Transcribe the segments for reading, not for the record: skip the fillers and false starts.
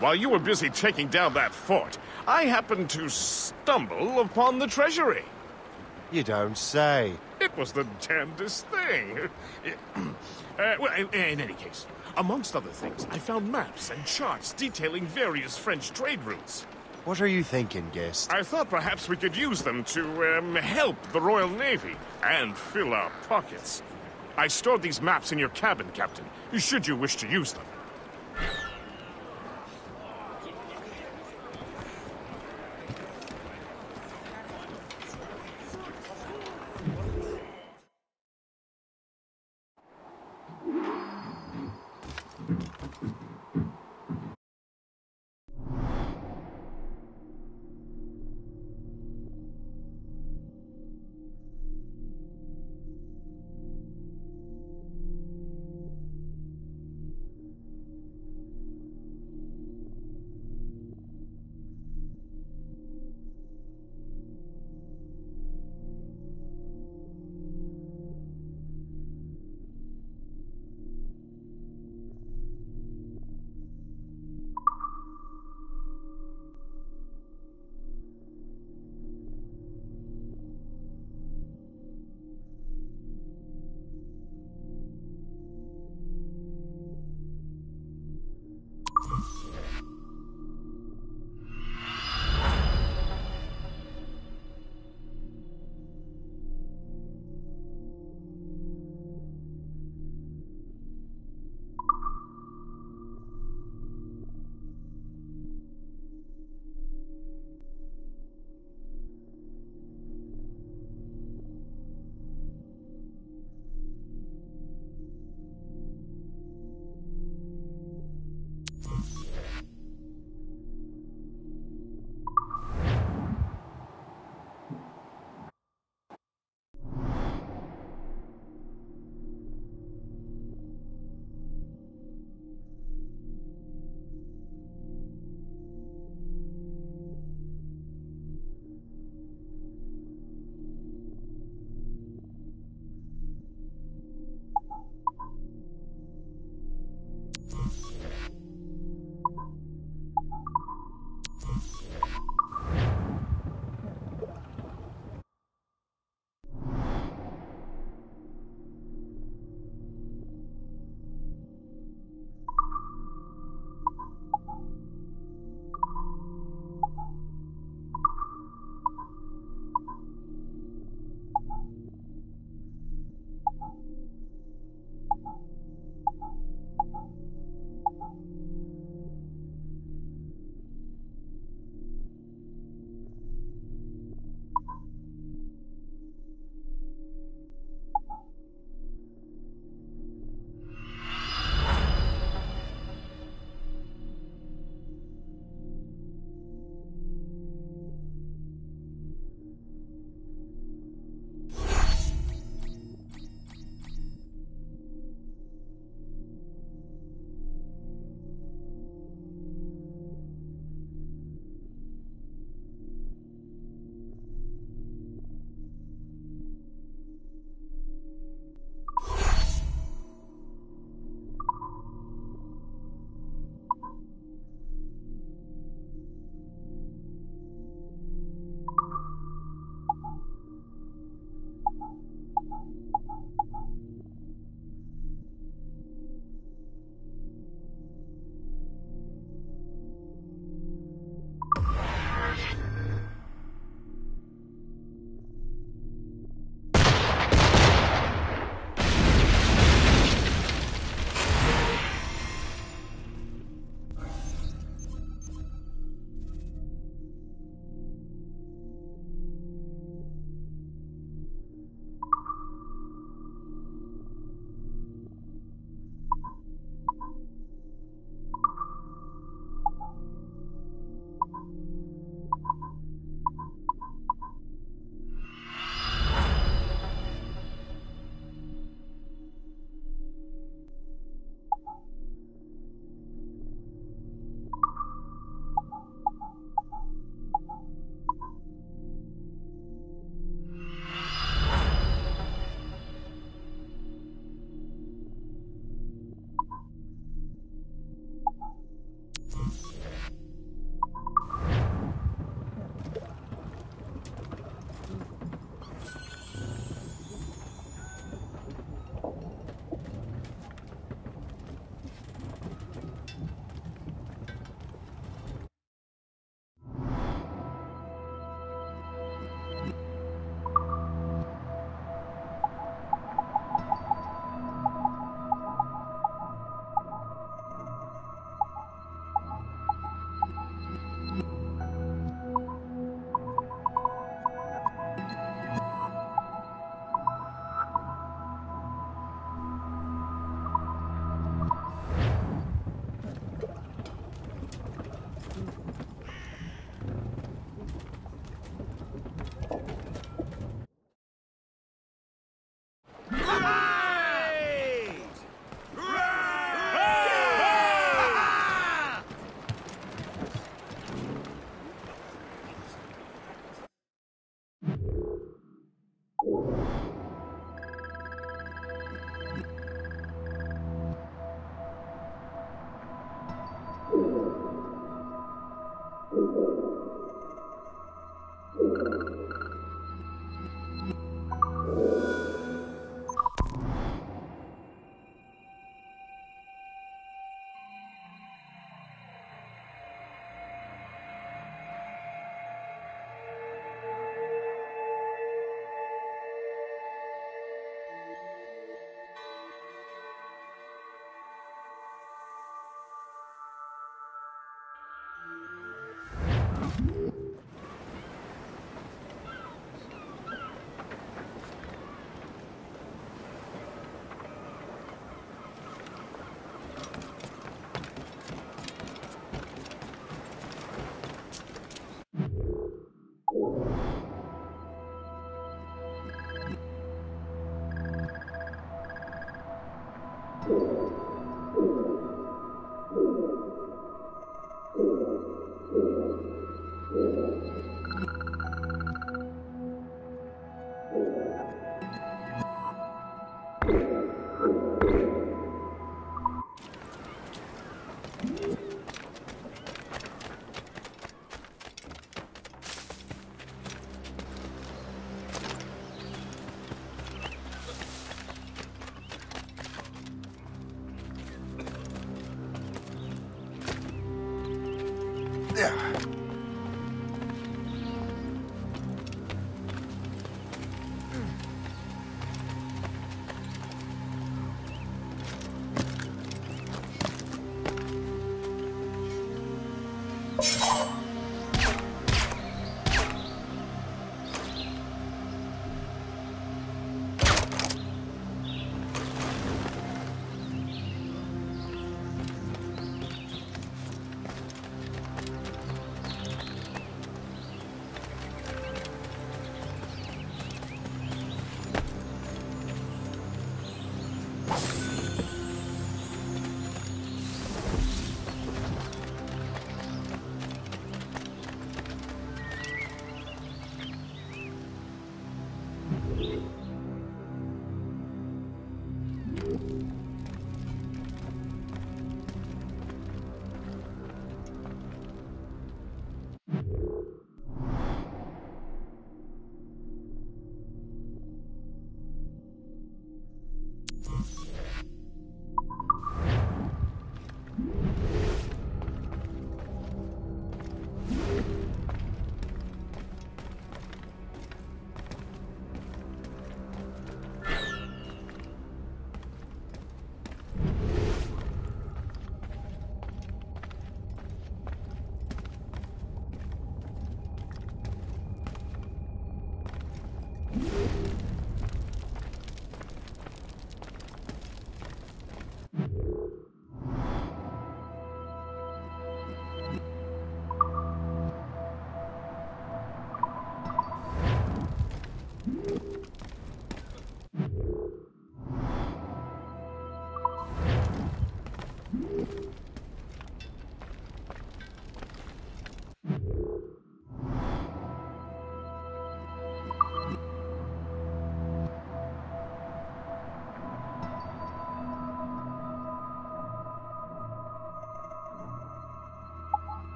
While you were busy taking down that fort, I happened to stumble upon the treasury. You don't say. It was the damnedest thing. In any case, amongst other things, I found maps and charts detailing various French trade routes. What are you thinking, Gist? I thought perhaps we could use them to help the Royal Navy and fill our pockets. I stored these maps in your cabin, Captain, should you wish to use them.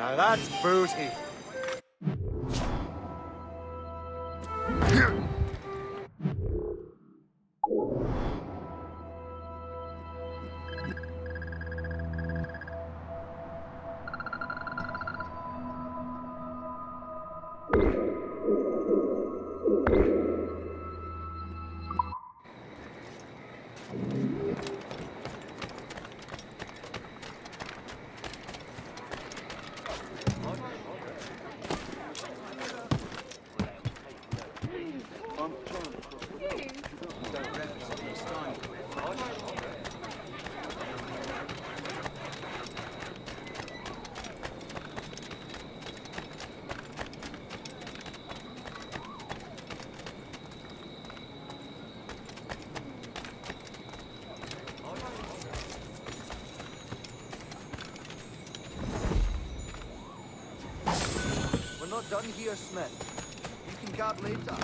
Now that's booty. Done here, Smith. You can guard later.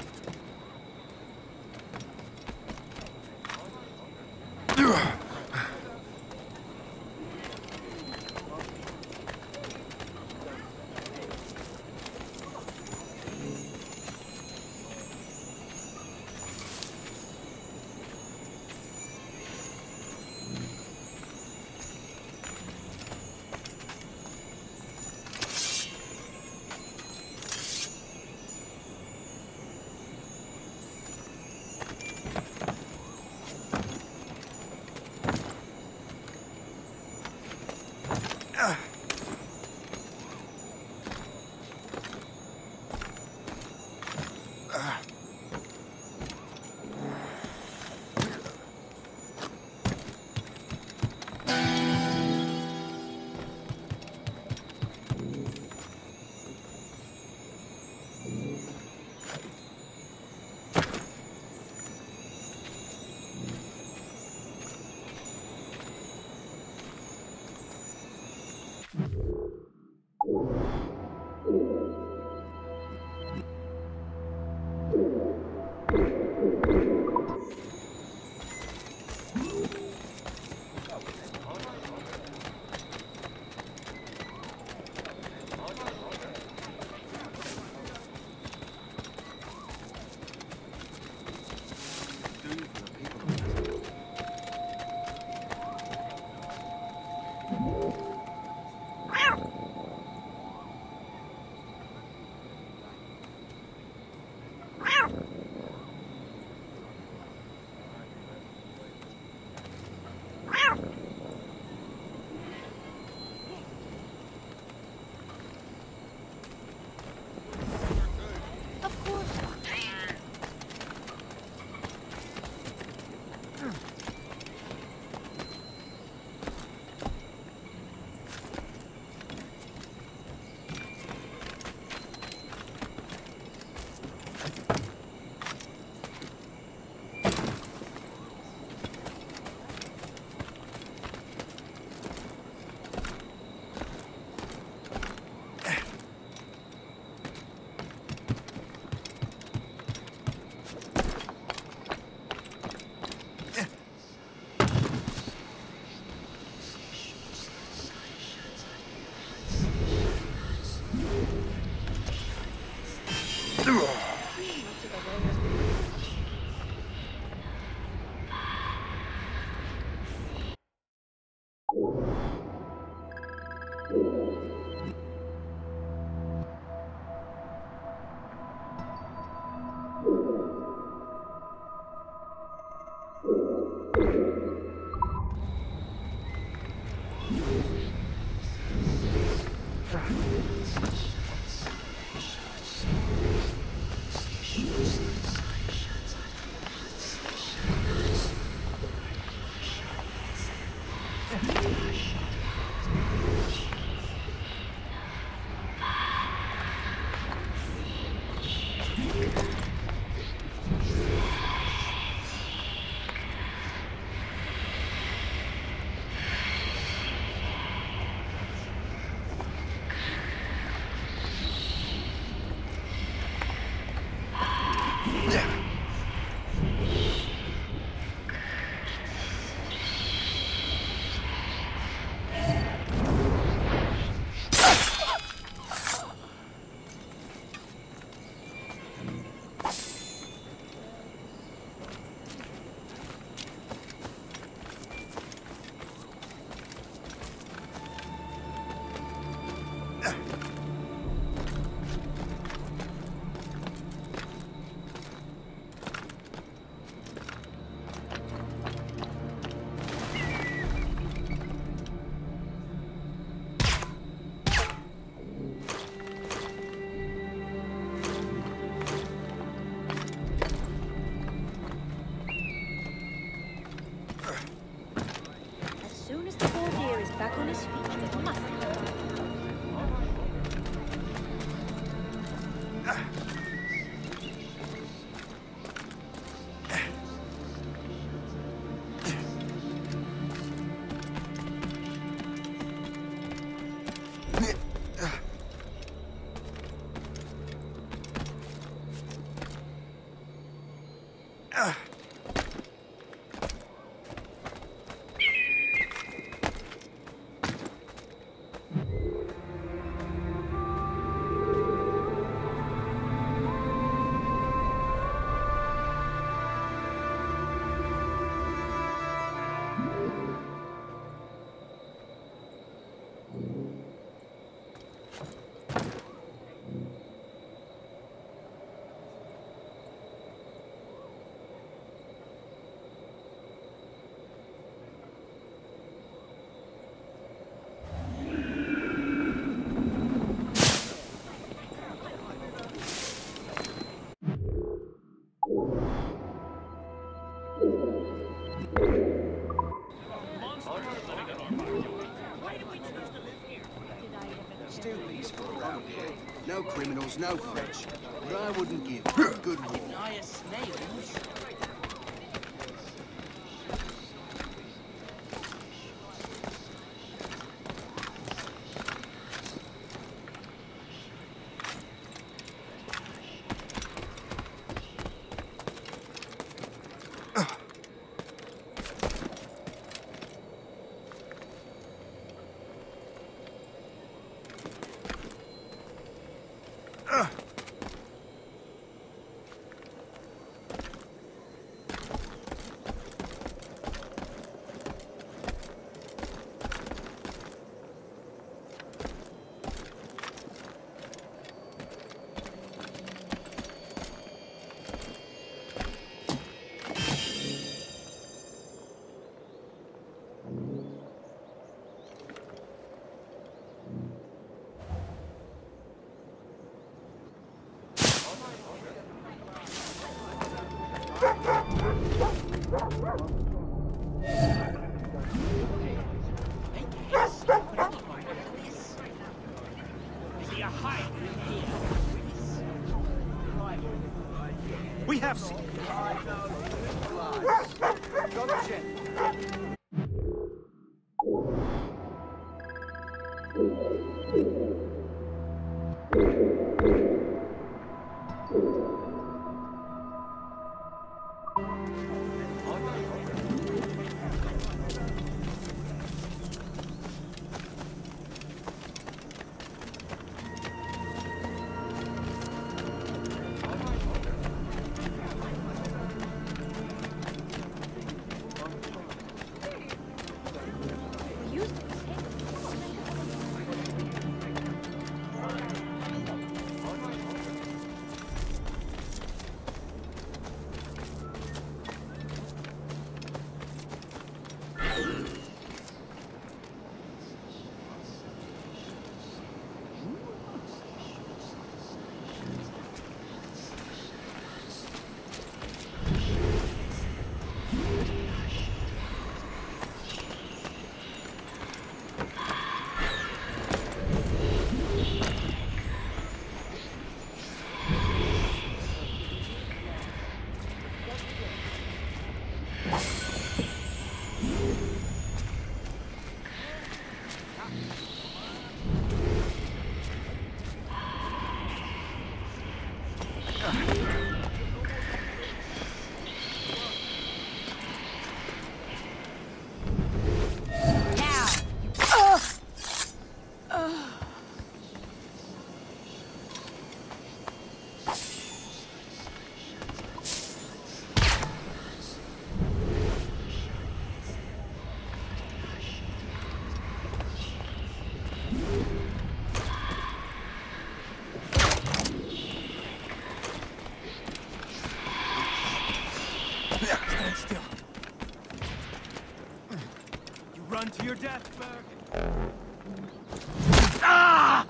peaceful around here. No criminals, no French. But I wouldn't give a good war. We have seen. Your death, Morrigan. Ah!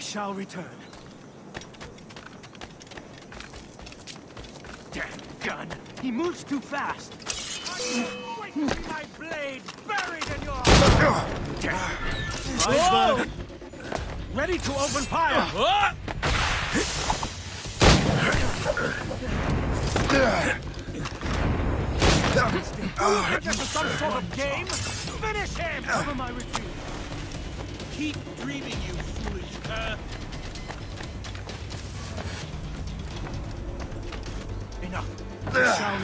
Shall return. Damn gun! He moves too fast. Wait, my blade buried in your. Damn! Ready to open fire. Just some sort of game. Finish him. Cover my retreat. Keep dreaming, you foolish cur. Enough. We shall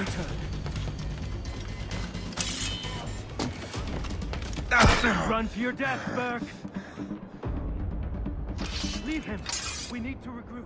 return. Run to your death, Burke. Leave him. We need to regroup.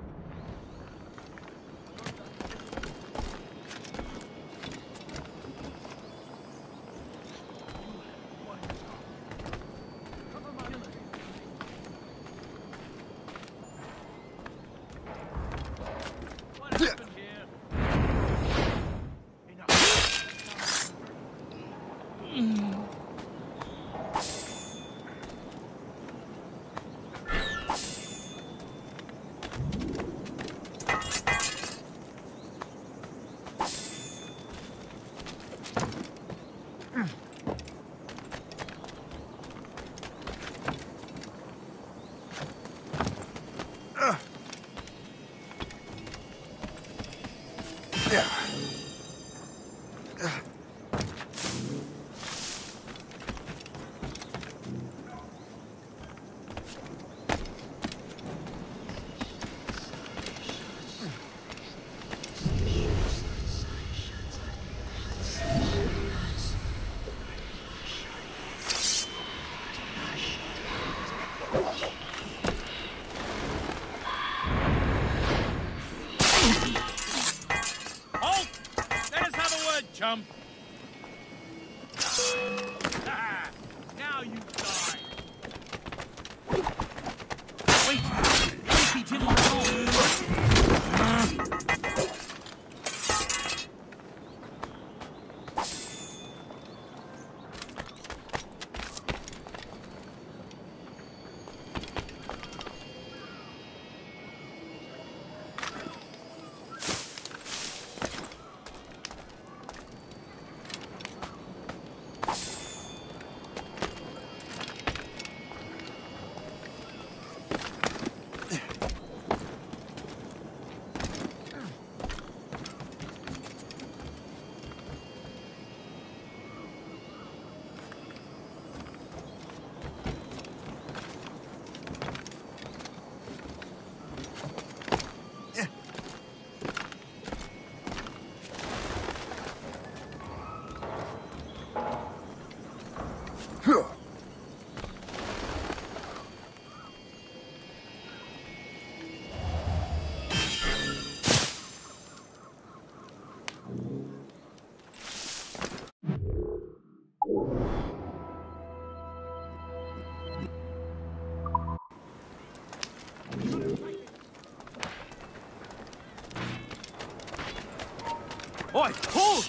Boy, hold!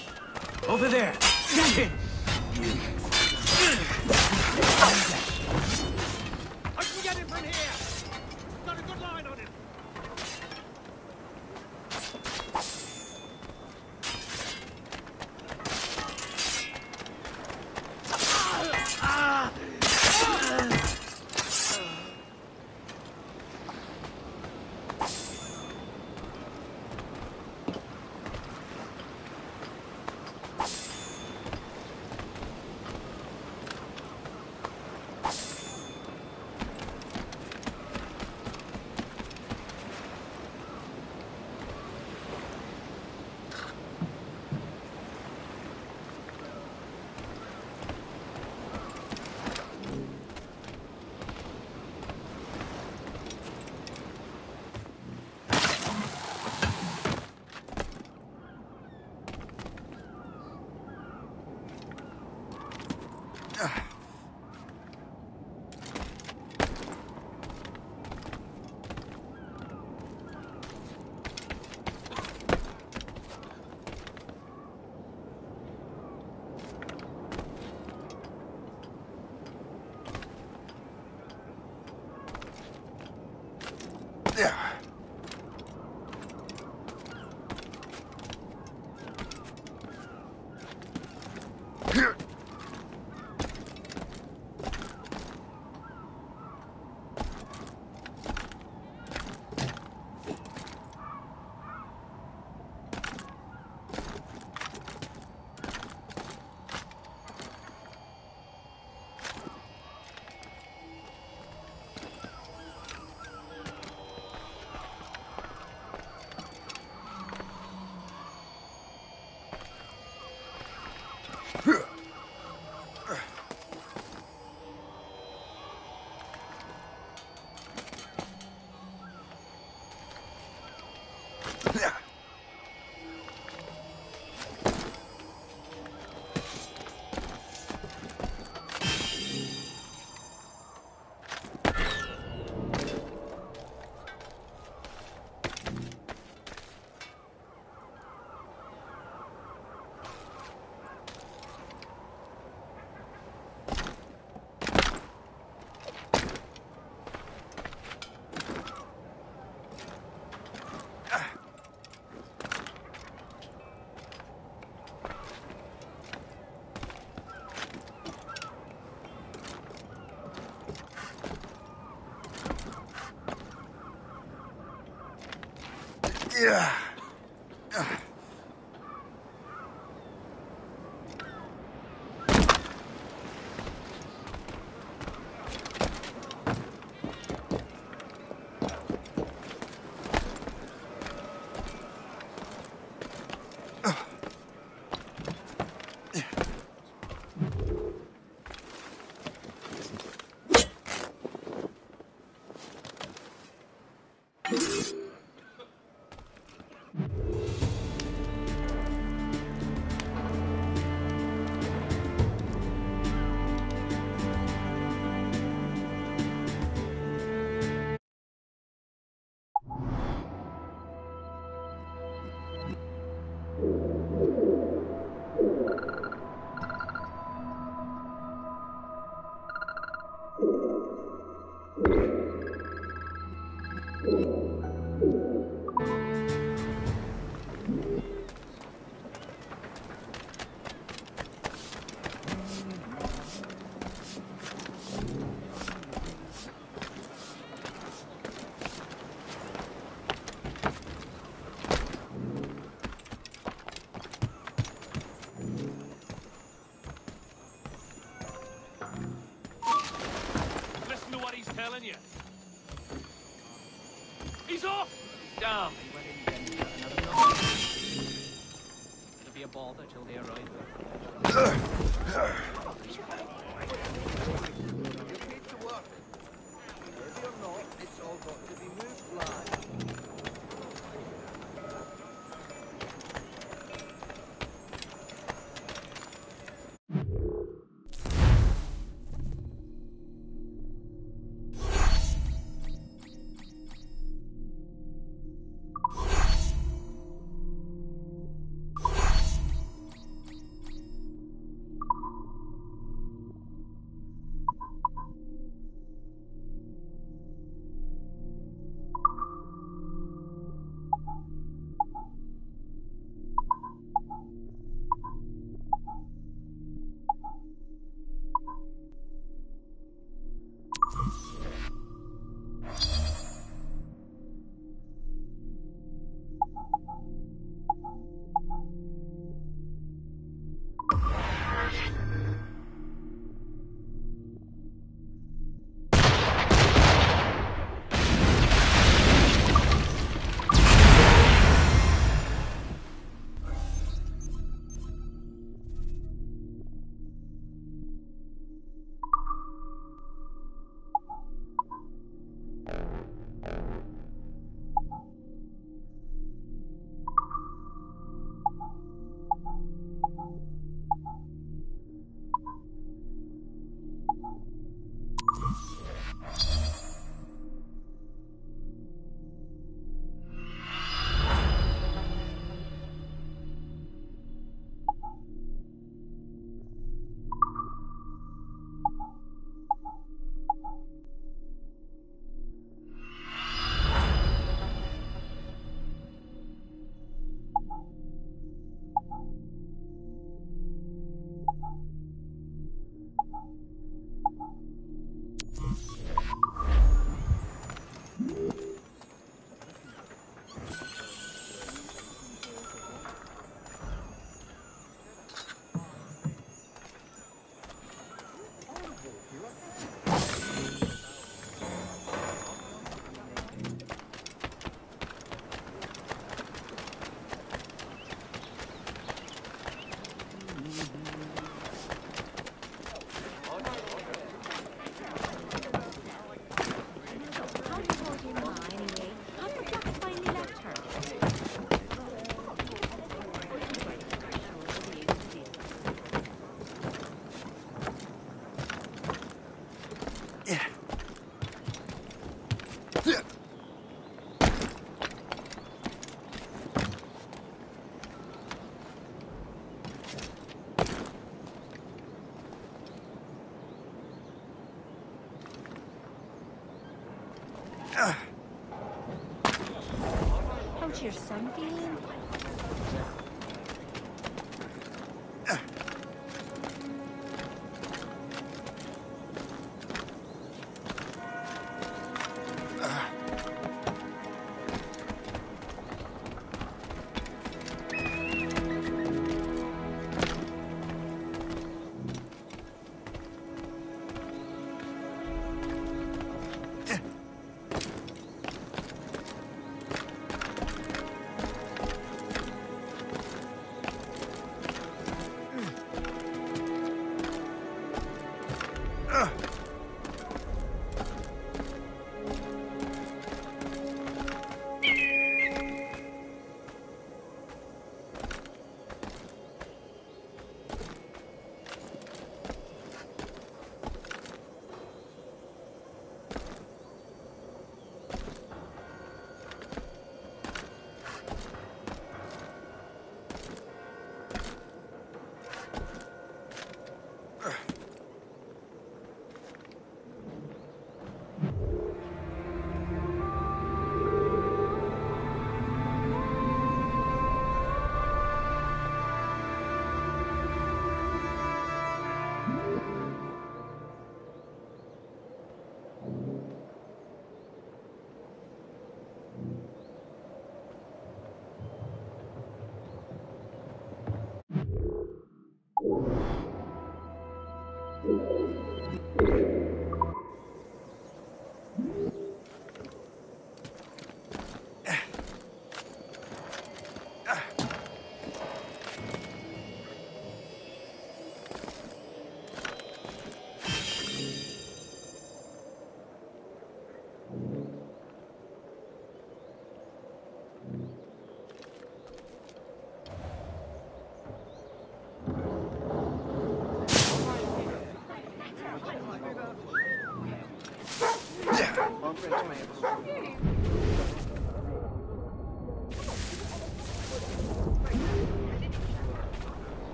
Over there! Get in!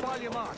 While you march.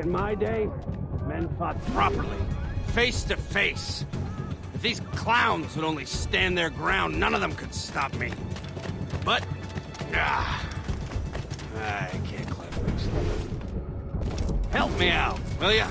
In my day, men fought properly, face to face. If these clowns would only stand their ground, none of them could stop me. But, I can't clap myself. Help me out, will ya?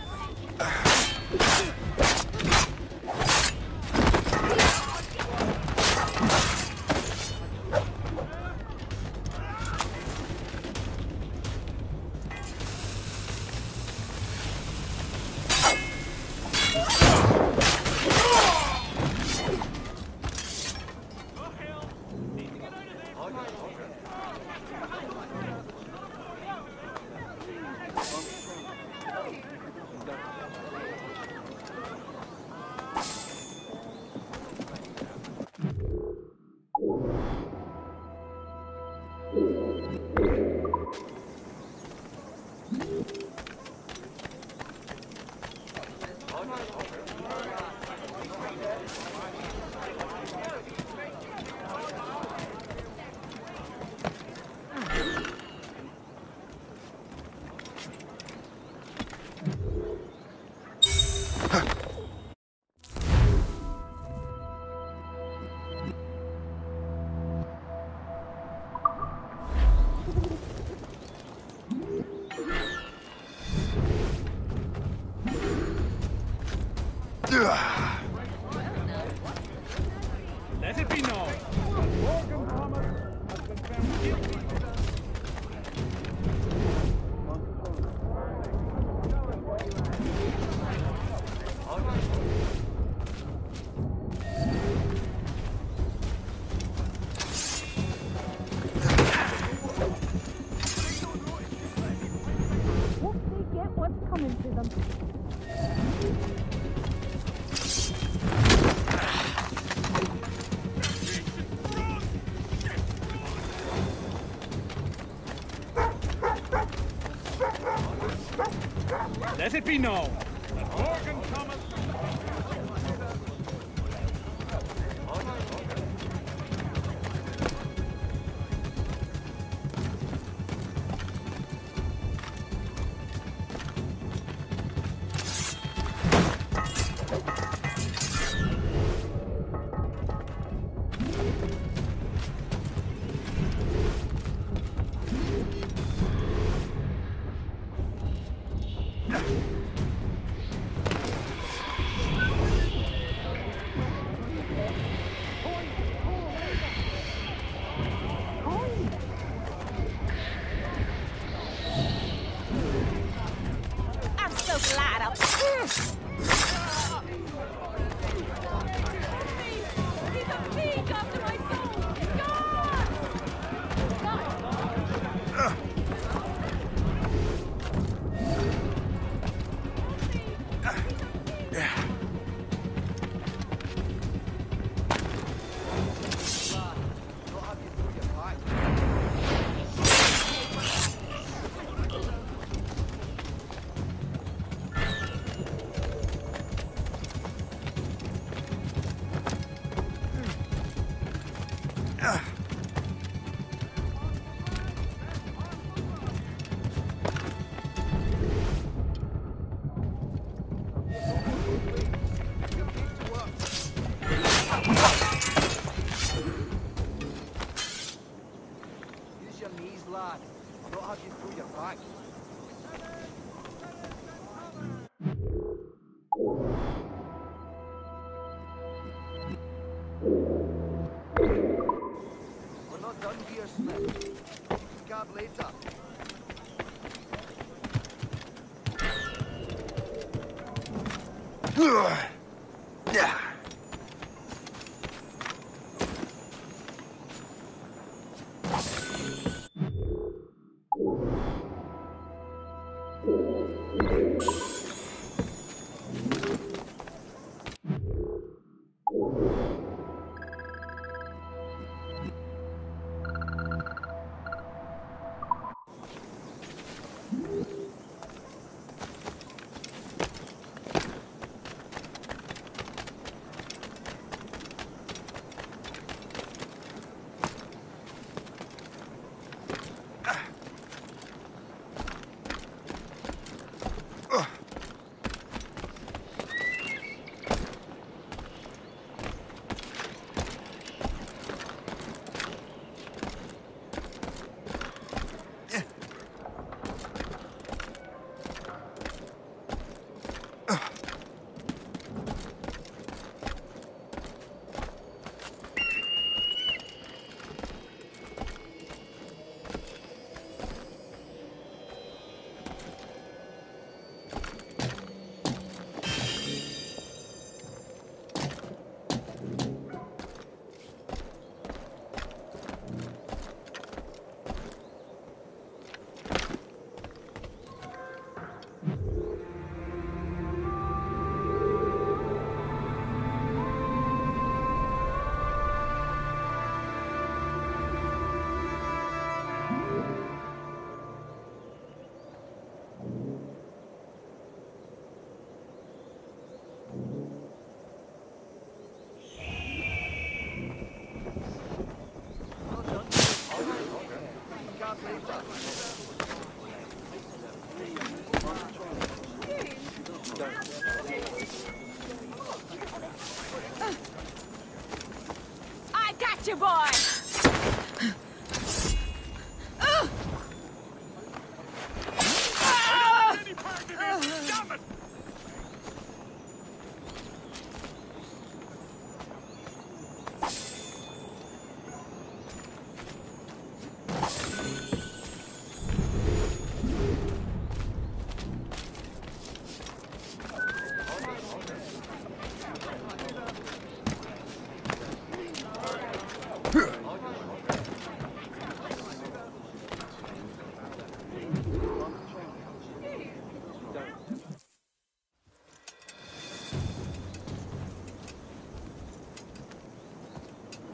know. Morgan Thomas has been found guilty. Let it be known that Morgan Thomas...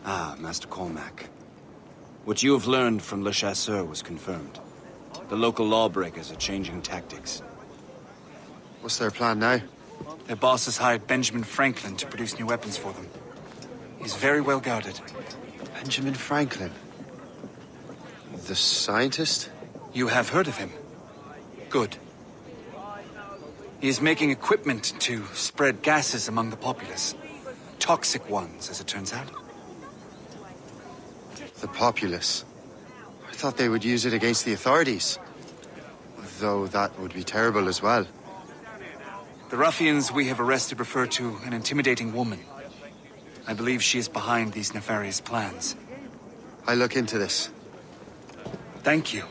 Ah, Master Cormac. What you have learned from Le Chasseur was confirmed. The local lawbreakers are changing tactics. What's their plan now? Their boss has hired Benjamin Franklin to produce new weapons for them. He's very well guarded. Benjamin Franklin? The scientist? You have heard of him. Good. He is making equipment to spread gases among the populace. Toxic ones, as it turns out. The populace? I thought they would use it against the authorities. Though that would be terrible as well. The ruffians we have arrested refer to an intimidating woman. I believe she is behind these nefarious plans. I look into this. Thank you.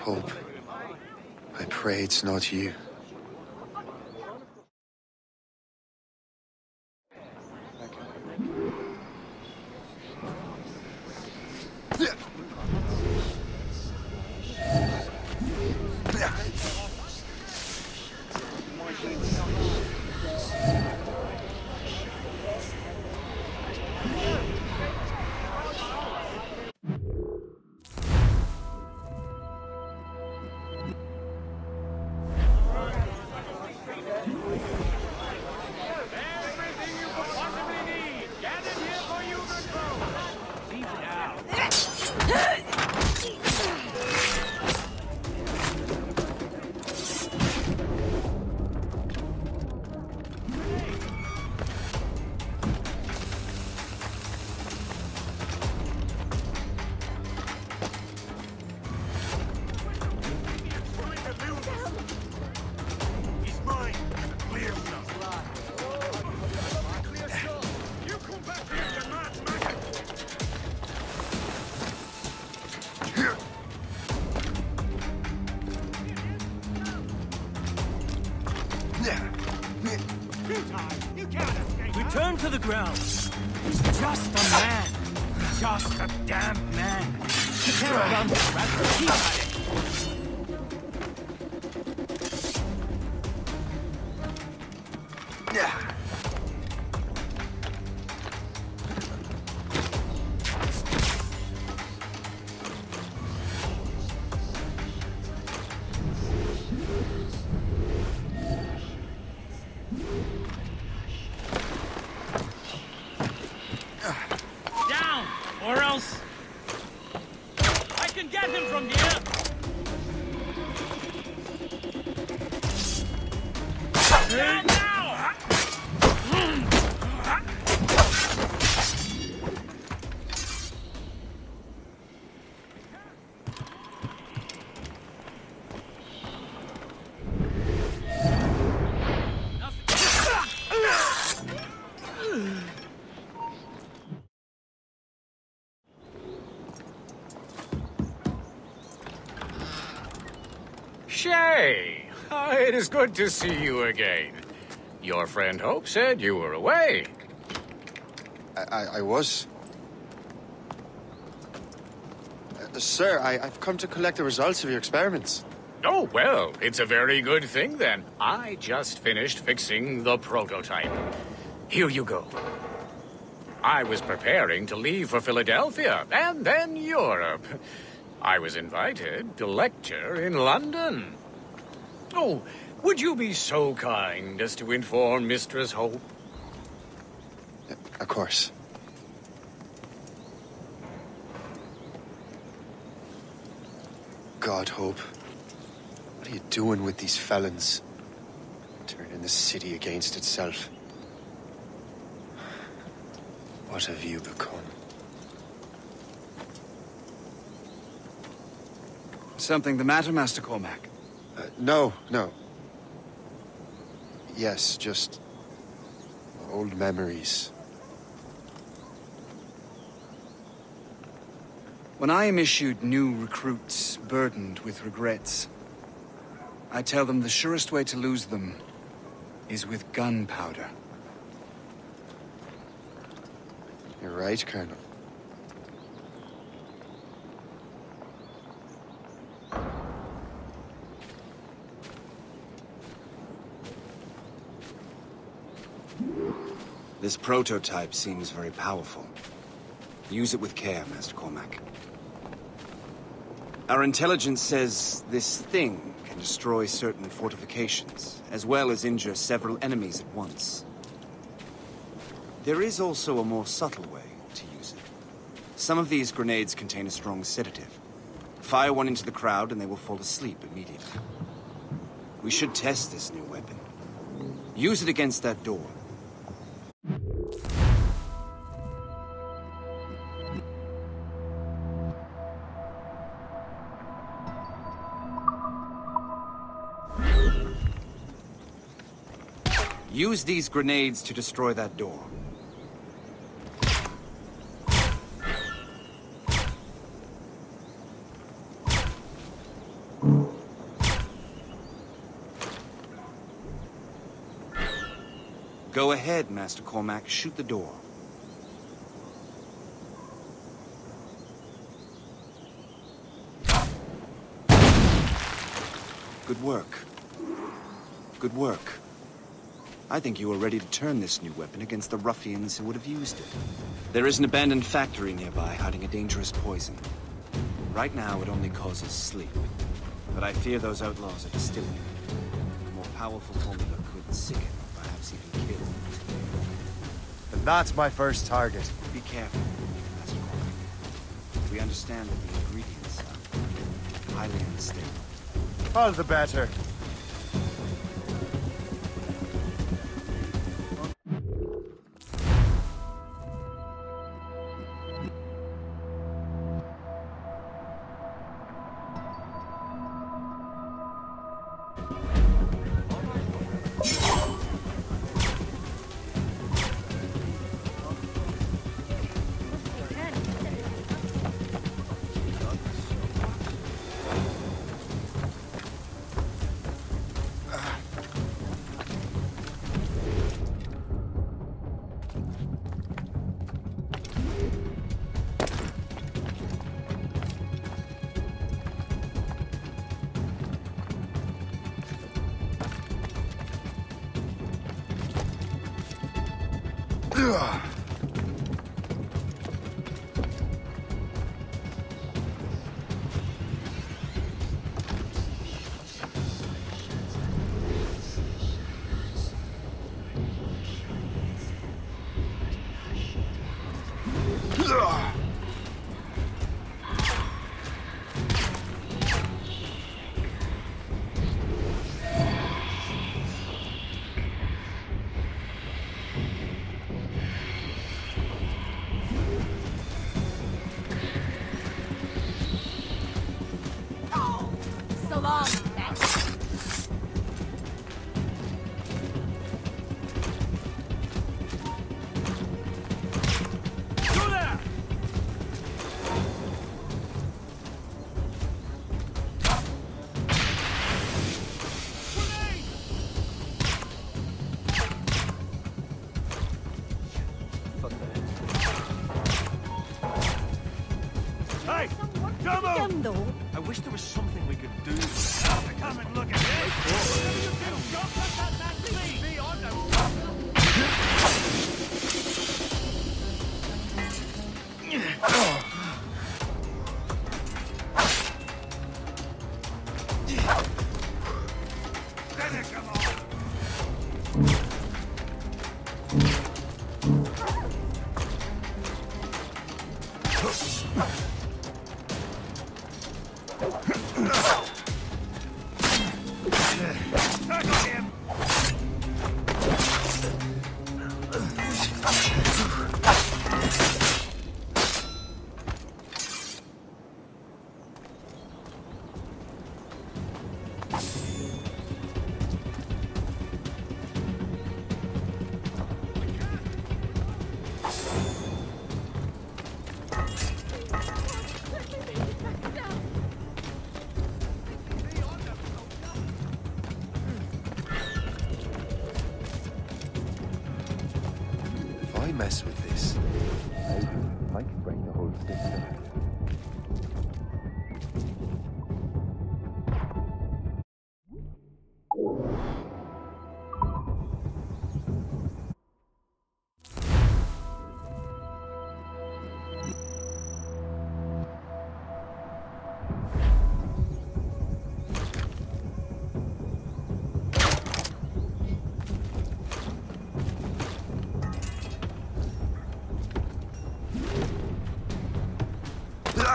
Hope. I pray it's not you. Shay! It is good to see you again. Your friend Hope said you were away. I was. Sir, I've come to collect the results of your experiments. Oh, well, it's a very good thing then. I just finished fixing the prototype. Here you go. I was preparing to leave for Philadelphia, and then Europe. I was invited to lecture in London. Oh, would you be so kind as to inform Mistress Hope? Of course. God, Hope. What are you doing with these felons? Turning the city against itself. What have you become? Something the matter, Master Cormac? No. Yes, just old memories. When I am issued new recruits burdened with regrets, I tell them the surest way to lose them is with gunpowder. You're right, Colonel. This prototype seems very powerful. Use it with care, Master Cormac. Our intelligence says this thing can destroy certain fortifications, as well as injure several enemies at once. There is also a more subtle way to use it. Some of these grenades contain a strong sedative. Fire one into the crowd and they will fall asleep immediately. We should test this new weapon. Use it against that door. Use these grenades to destroy that door. Go ahead, Master Cormac. Shoot the door. Good work. Good work. I think you are ready to turn this new weapon against the ruffians who would have used it. There is an abandoned factory nearby hiding a dangerous poison. Right now, it only causes sleep. But I fear those outlaws are distilling it. A more powerful formula could sicken, perhaps even kill. And that's my first target. Be careful, Master Cormac. We understand that the ingredients are highly unstable. All the better.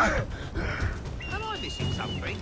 Am I missing something?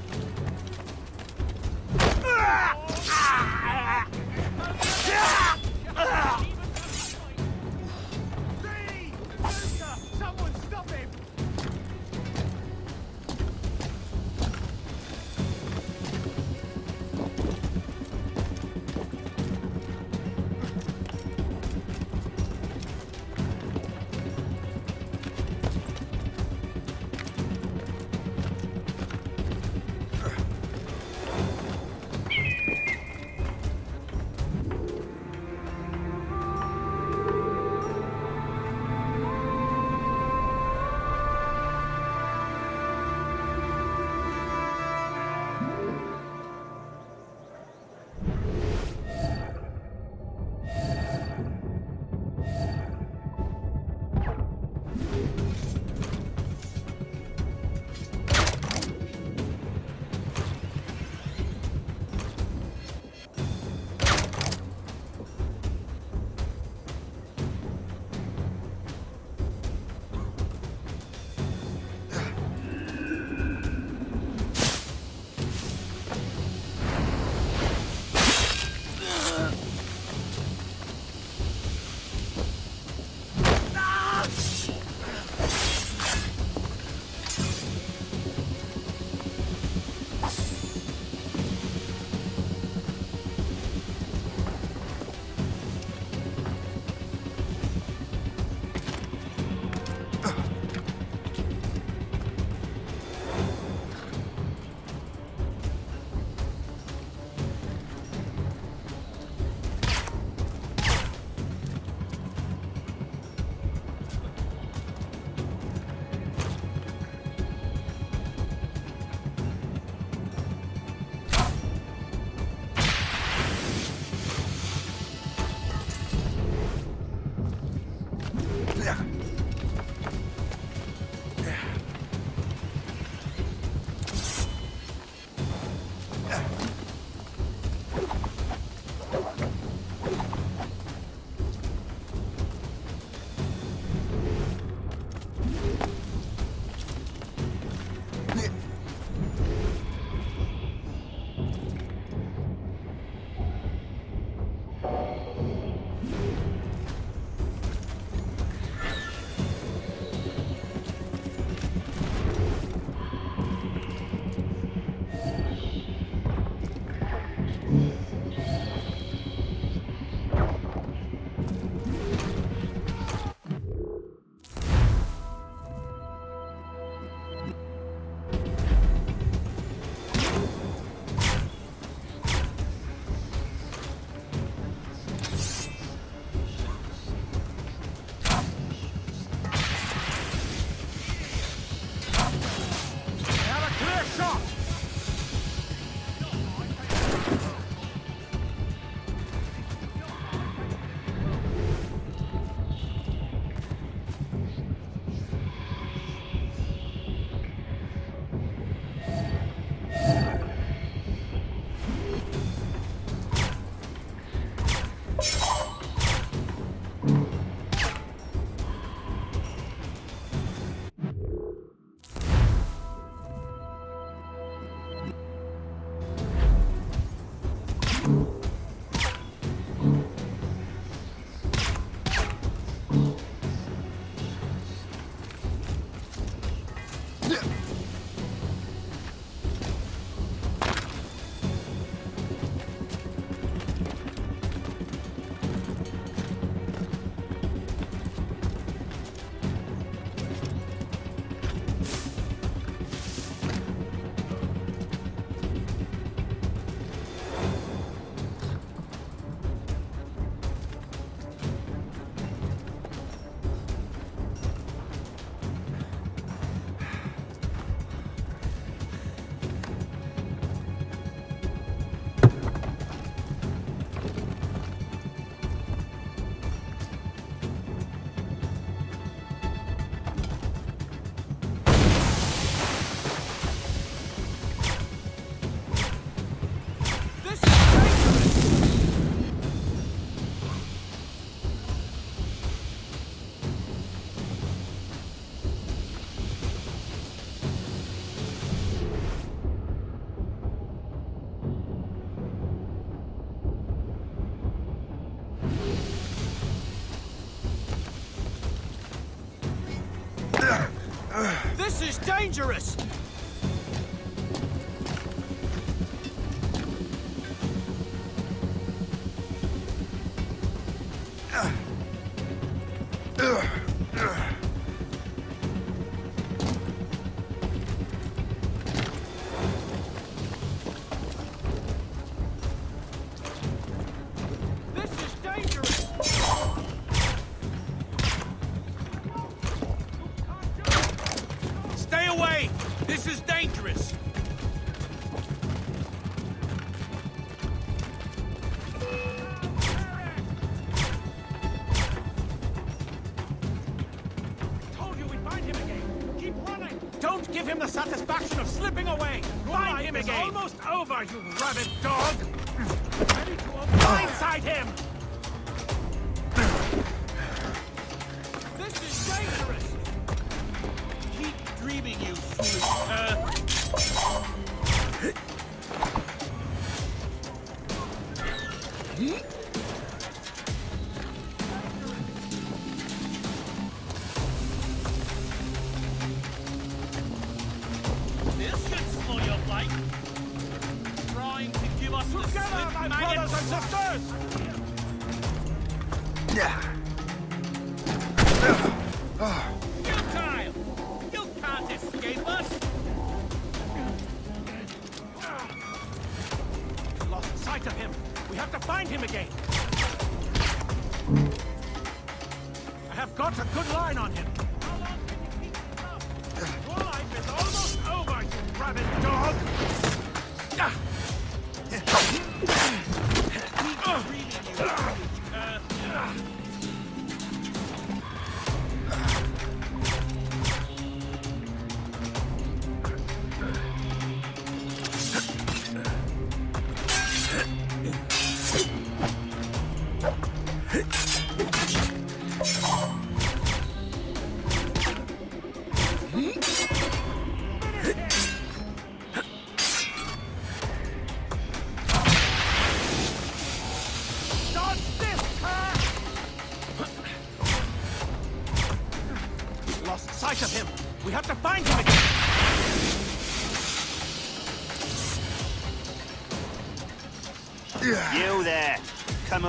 is dangerous!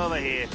Over here.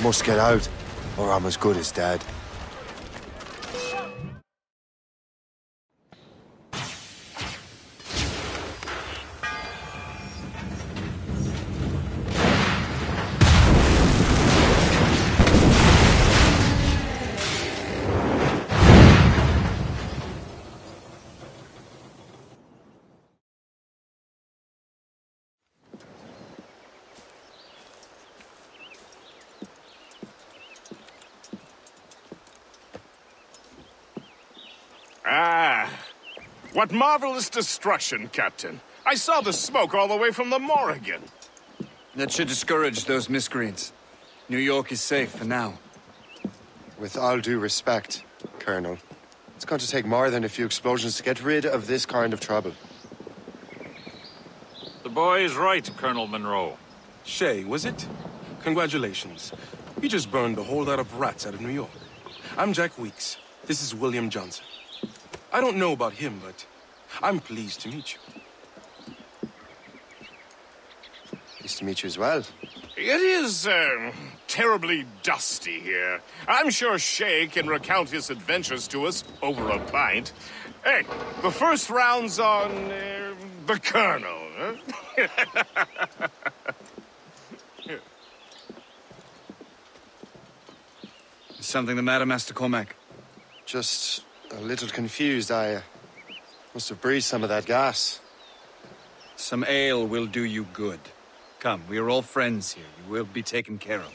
I must get out, or I'm as good as dead. Ah, what marvelous destruction, Captain. I saw the smoke all the way from the Morrigan. That should discourage those miscreants. New York is safe for now. With all due respect, Colonel, it's going to take more than a few explosions to get rid of this kind of trouble. The boy is right, Colonel Monroe. Shay, was it? Congratulations. We just burned the whole lot of rats out of New York. I'm Jack Weeks. This is William Johnson. I don't know about him, but I'm pleased to meet you. Pleased to meet you as well. It is terribly dusty here. I'm sure Shay can recount his adventures to us over a pint. Hey, the first round's on the Colonel. Huh? Is something the matter, Master Cormac? Just a little confused. I must have breathed some of that gas. Some ale will do you good. Come, we are all friends here. You will be taken care of.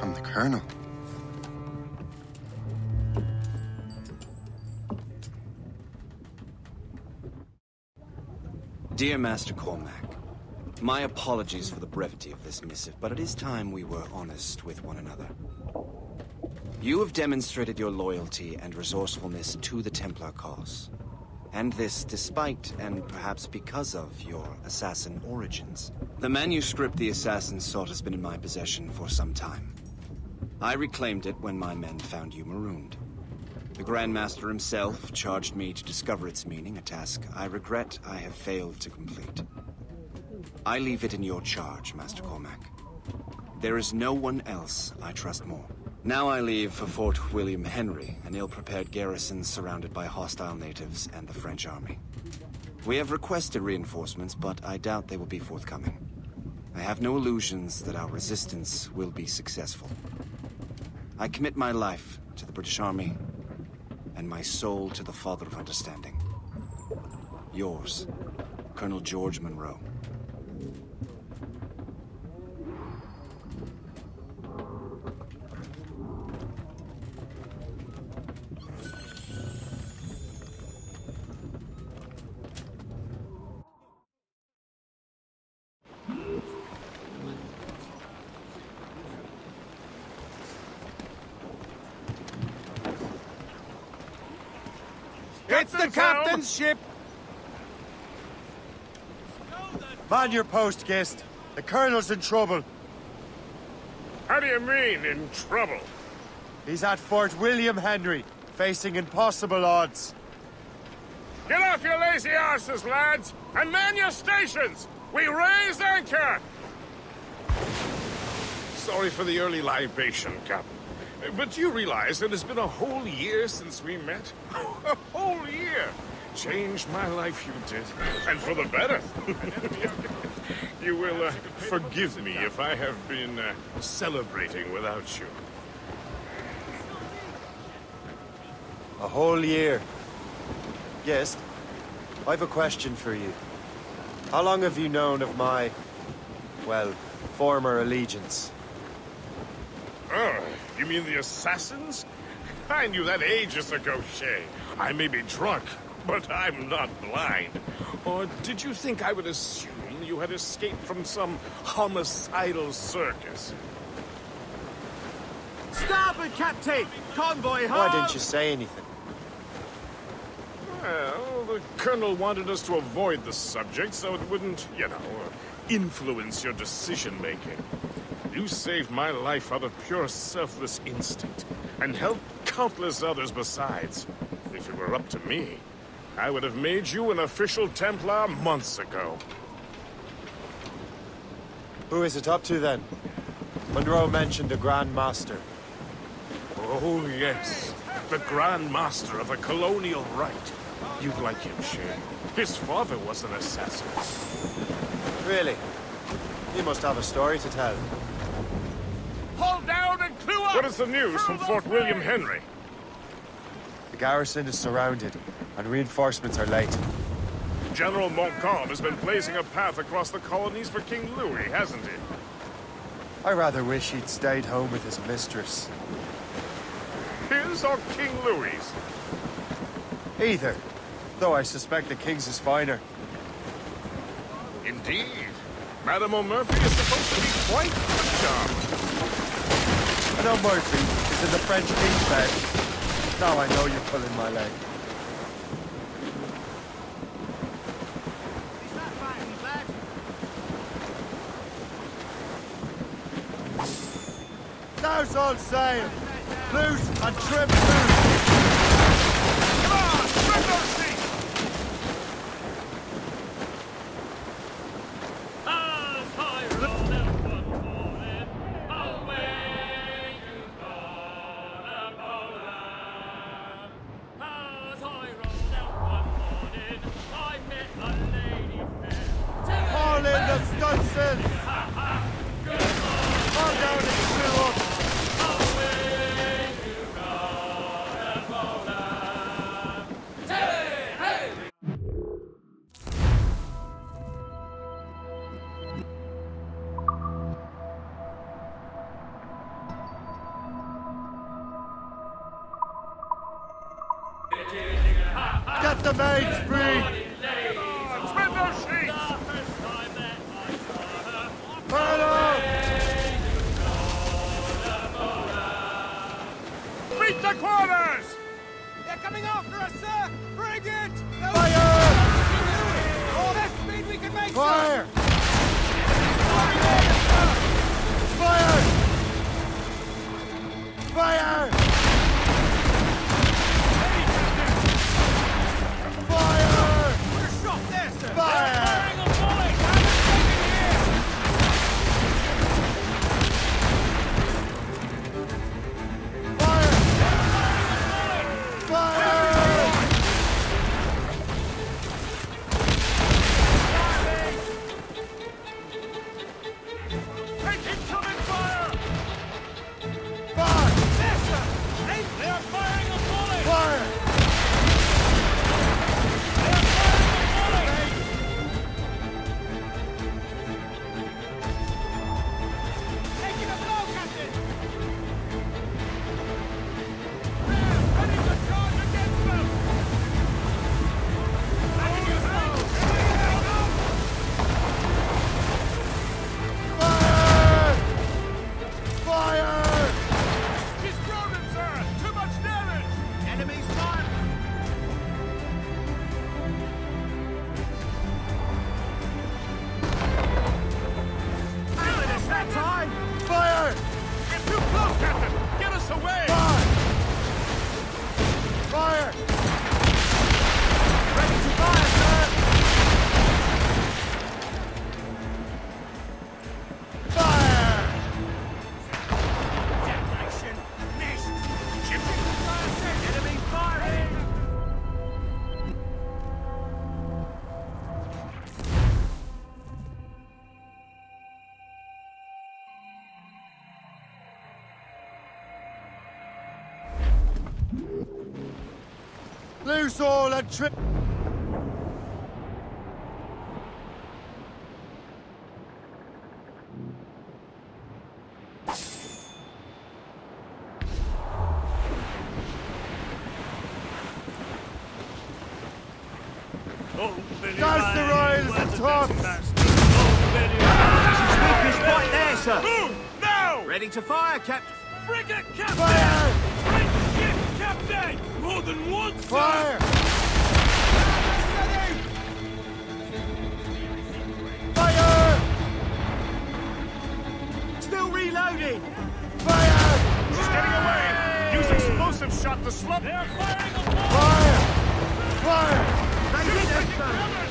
From the Colonel. Dear Master Cormac, my apologies for the brevity of this missive, but it is time we were honest with one another. You have demonstrated your loyalty and resourcefulness to the Templar cause, and this despite, and perhaps because of, your assassin origins. The manuscript the assassin sought has been in my possession for some time. I reclaimed it when my men found you marooned. The Grandmaster himself charged me to discover its meaning, a task I regret I have failed to complete. I leave it in your charge, Master Cormac. There is no one else I trust more. Now I leave for Fort William Henry, an ill-prepared garrison surrounded by hostile natives and the French army. We have requested reinforcements, but I doubt they will be forthcoming. I have no illusions that our resistance will be successful. I commit my life to the British Army, and my soul to the Father of Understanding. Yours, Colonel George Monroe. Ship. Man your post, Gist. The Colonel's in trouble. How do you mean, in trouble? He's at Fort William Henry, facing impossible odds. Get off your lazy asses, lads, and man your stations! We raise anchor! Sorry for the early libation, Captain. But you realize that it's been a whole year since we met? A whole year! Changed my life, you did. And for the better. You will forgive me if I have been celebrating without you. A whole year. Gist, I have a question for you. How long have you known of my, well, former allegiance? Oh, you mean the assassins? I knew that ages ago, Shay. I may be drunk, but I'm not blind. Or did you think I would assume you had escaped from some homicidal circus? Stop it, Captain! Convoy home! Why didn't you say anything? Well, the Colonel wanted us to avoid the subject so it wouldn't, you know, influence your decision-making. You saved my life out of pure selfless instinct, and helped countless others besides. If it were up to me, I would have made you an official Templar months ago. Who is it up to, then? Monroe mentioned a Grandmaster. Oh, yes. The Grandmaster of the colonial rite. You'd like him, Shay. His father was an assassin. Really? You must have a story to tell. Hold down and clue up! What is the news from Fort William Henry? The garrison is surrounded, and reinforcements are late. General Montcalm has been blazing a path across the colonies for King Louis, hasn't he? I rather wish he'd stayed home with his mistress. His or King Louis? Either, though I suspect the King's is finer. Indeed. Madame O'Murphy is supposed to be quite a charm. Madame O'Murphy is in the French King's bed. Now I know you're pulling my leg. Now's all sail! Loose and trim loose! Come on! Trim those seats! As high roll and one for them, away you go, the bowler. As I rolled out one morning, I met a lady fair. Haul in the stunts! Haul down and screw up! Incoming fire! Fire! Yes, sir! Loose all and trip. To fire, Captain! Frigate, Captain! Fire! Great ship, Captain! More than one, sir! Fire! Fire! Still reloading! Fire! She's getting away! Use explosive shot to slump! They're firing a bomb! Fire! Fire! They hit us, man!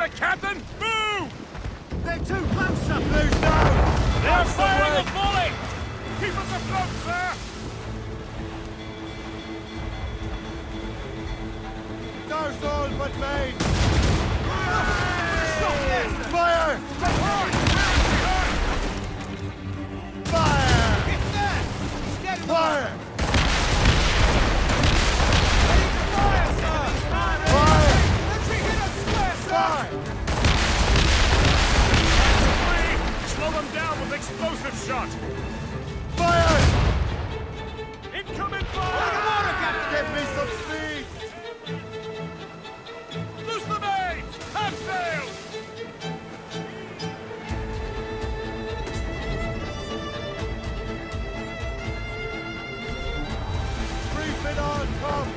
the captain! Move! They're too close up, Lou! They're firing a volley! Keep us afloat, sir! Douse all but made! Stop this! Fire! Fire! It's there! Steady! Fire! Down with explosive shot! Fire! Incoming fire! Water, Captain! Give me some speed! Loose the main! Half sail! Brief it on, Tom!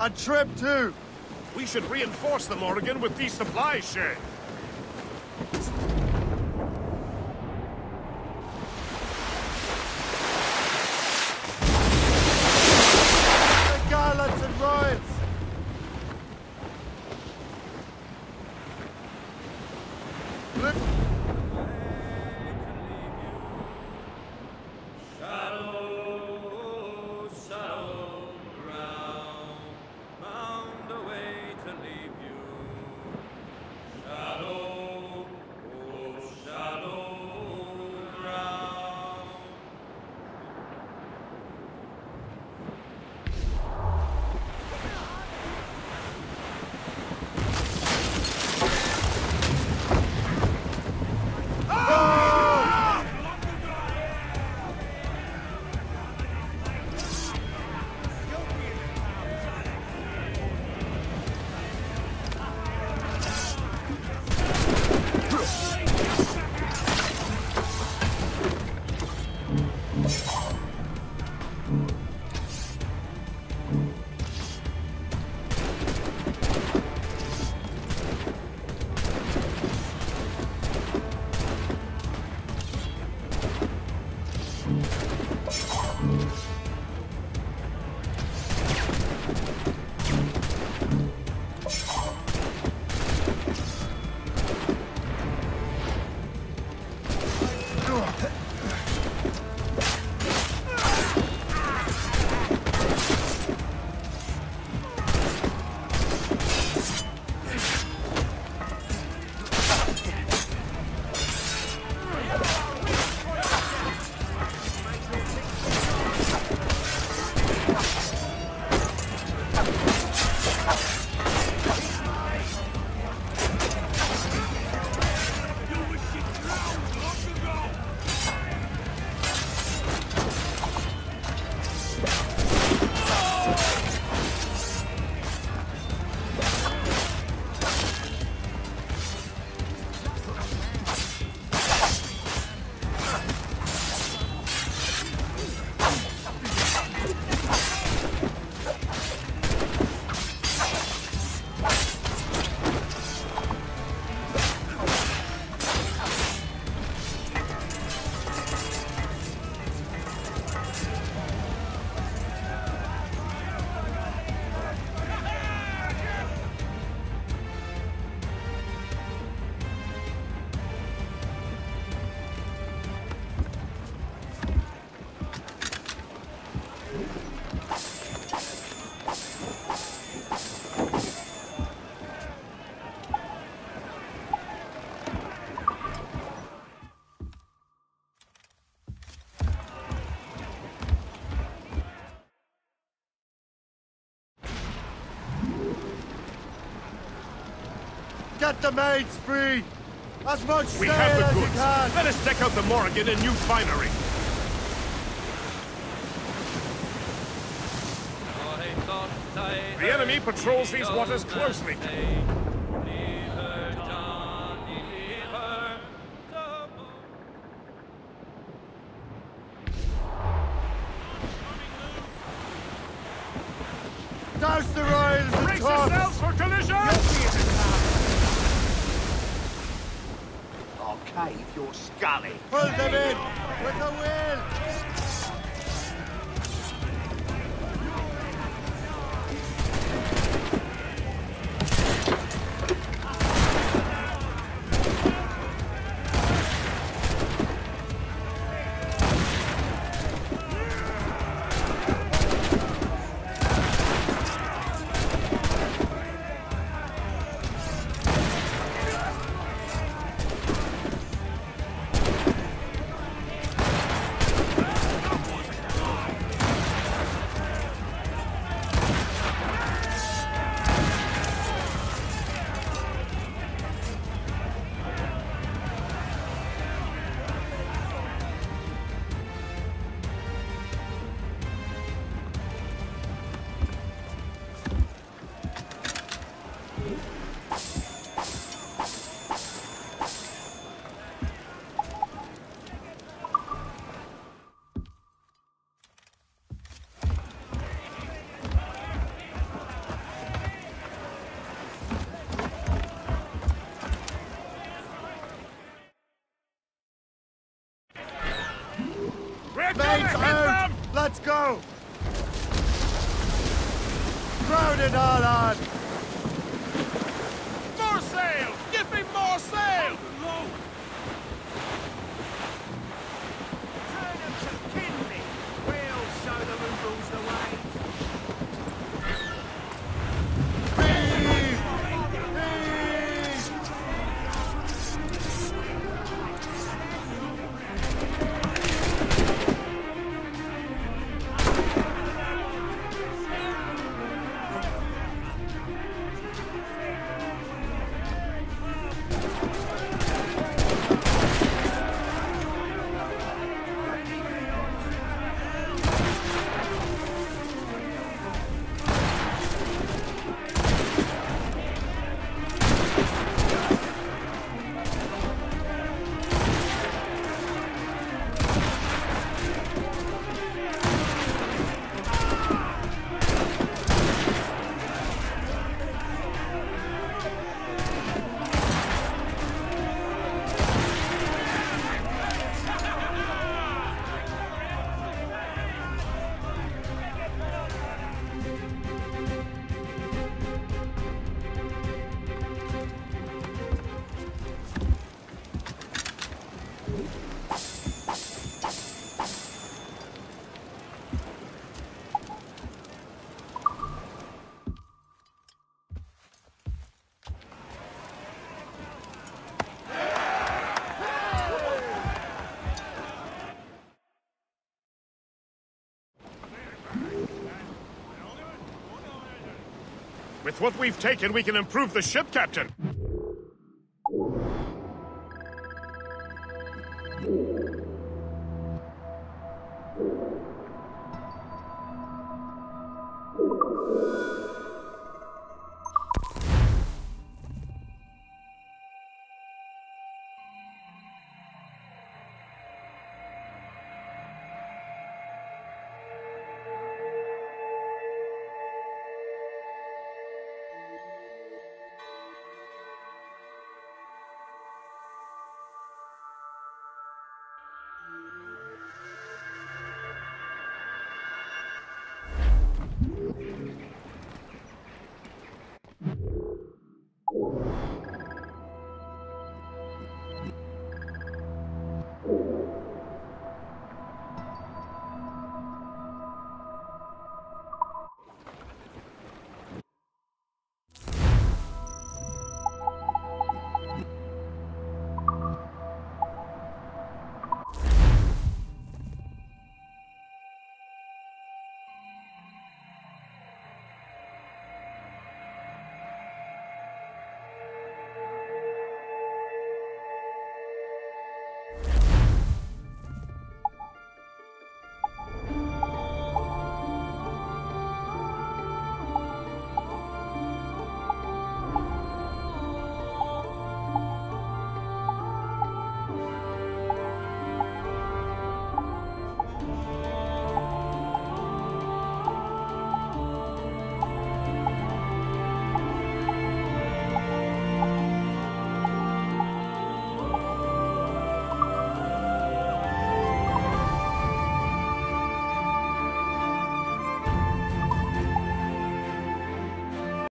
A trip, too! We should reinforce the Morrigan with these supplies, Shay. The garlands and riots! set the maids free! As much sail as you can! We have the goods! Let us deck out the Morrigan in new finery! The enemy patrols these waters closely. Douse the royals and brace yourselves for collision! I'll cave your scully. Pull them in with the will! Let's go! Crowded all on! More sail! Give me more sail! Turn them to Kinley! We'll show the Mongols the way! With what we've taken, we can improve the ship, Captain.